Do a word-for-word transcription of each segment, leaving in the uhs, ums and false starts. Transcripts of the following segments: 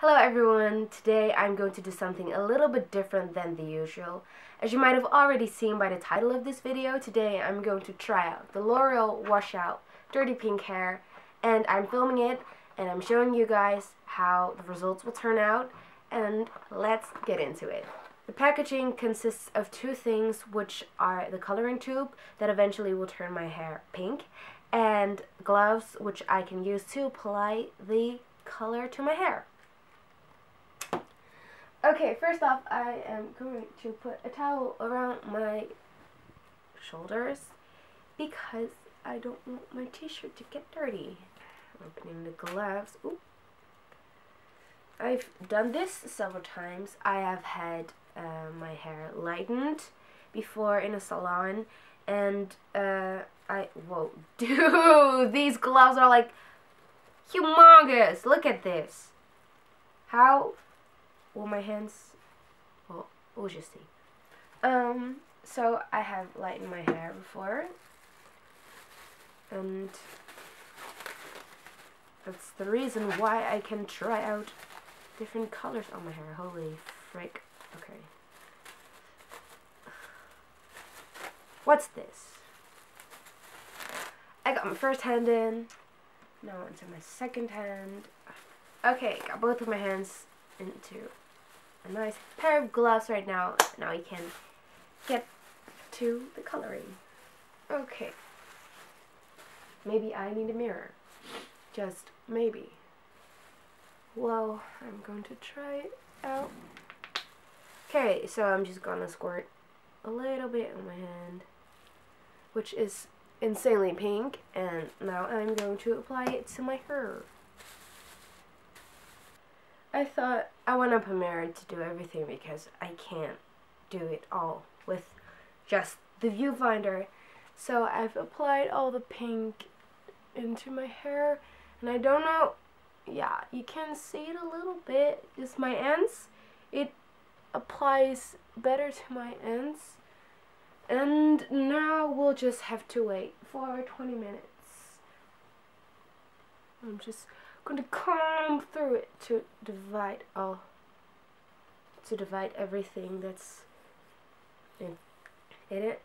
Hello everyone, today I'm going to do something a little bit different than the usual. As you might have already seen by the title of this video, today I'm going to try out the L'Oreal Washout Dirty Pink Hair, and I'm filming it and I'm showing you guys how the results will turn out, and let's get into it. The packaging consists of two things, which are the coloring tube that eventually will turn my hair pink, and gloves which I can use to apply the color to my hair. Okay, first off, I am going to put a towel around my shoulders because I don't want my t-shirt to get dirty. I'm opening the gloves. Ooh. I've done this several times. I have had uh, my hair lightened before in a salon, and uh, I... Whoa, dude! These gloves are like humongous! Look at this! How... Well, my hands, well, we'll just see. Um, so I have lightened my hair before, and that's the reason why I can try out different colors on my hair. Holy frick. Okay. What's this? I got my first hand in, now into my second hand. Okay, got both of my hands into a nice pair of gloves right now. Now you can get to the coloring. Okay. Maybe I need a mirror. Just maybe. Well, I'm going to try it out. Okay, so I'm just gonna squirt a little bit on my hand, which is insanely pink, and now I'm going to apply it to my hair. I thought I went up a mirror to do everything because I can't do it all with just the viewfinder. So I've applied all the pink into my hair, and I don't know, yeah, you can see it a little bit. It's my ends. It applies better to my ends. And now we'll just have to wait for twenty minutes. I'm just going to comb through it to divide all, to divide everything that's in, in it.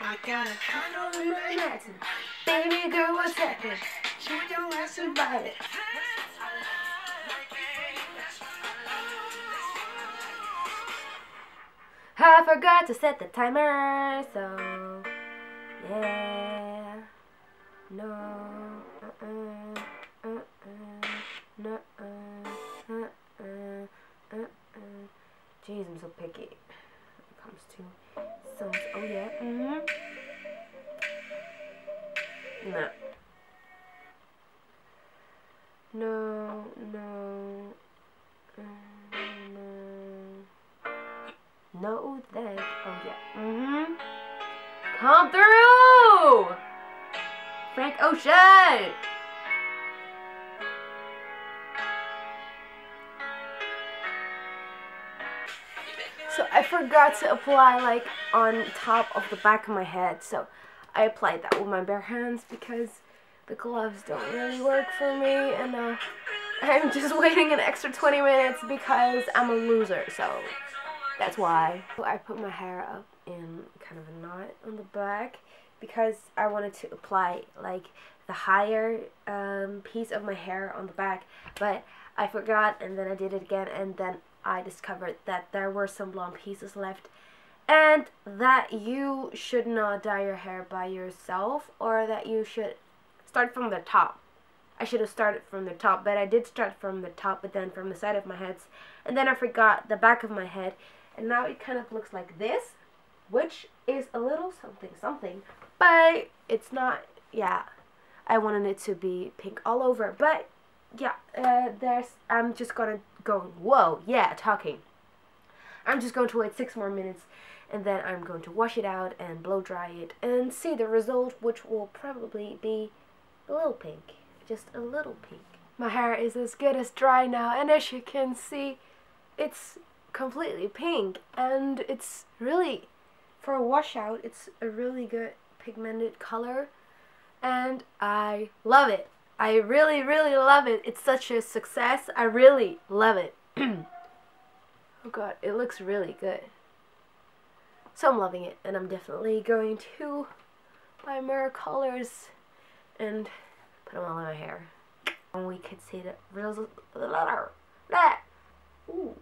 I got a condo in Manhattan. Baby girl, what's happening? She don't ask about it. I forgot to set the timer, so yeah, no, uh, uh, uh, uh, no, uh, uh, uh, uh, uh. Jeez, I'm so picky. When it comes to songs. Oh yeah, mm-hmm. No, no, no. Uh. No, that. Oh, yeah. Mm-hmm. Come through! Frank Ocean! So I forgot to apply, like, on top of the back of my head. So I applied that with my bare hands because the gloves don't really work for me. And uh, I'm just waiting an extra twenty minutes because I'm a loser, so... That's why. I put my hair up in kind of a knot on the back because I wanted to apply like the higher um, piece of my hair on the back, but I forgot, and then I did it again, and then I discovered that there were some blonde pieces left, and that you should not dye your hair by yourself, or that you should start from the top. I should have started from the top, but I did start from the top, but then from the side of my heads, and then I forgot the back of my head. And now it kind of looks like this, which is a little something something, but it's not, yeah. I wanted it to be pink all over, but yeah, uh, there's, I'm just gonna go, whoa, yeah, talking. I'm just going to wait six more minutes, and then I'm going to wash it out and blow dry it and see the result, which will probably be a little pink, just a little pink. My hair is as good as dry now, and as you can see, it's completely pink, and it's really, for a washout, it's a really good pigmented color, and I love it. I really, really love it. It's such a success. I really love it. Oh god, it looks really good. So I'm loving it, and I'm definitely going to buy more colors and put them all in my hair. And we could see the real... Ooh.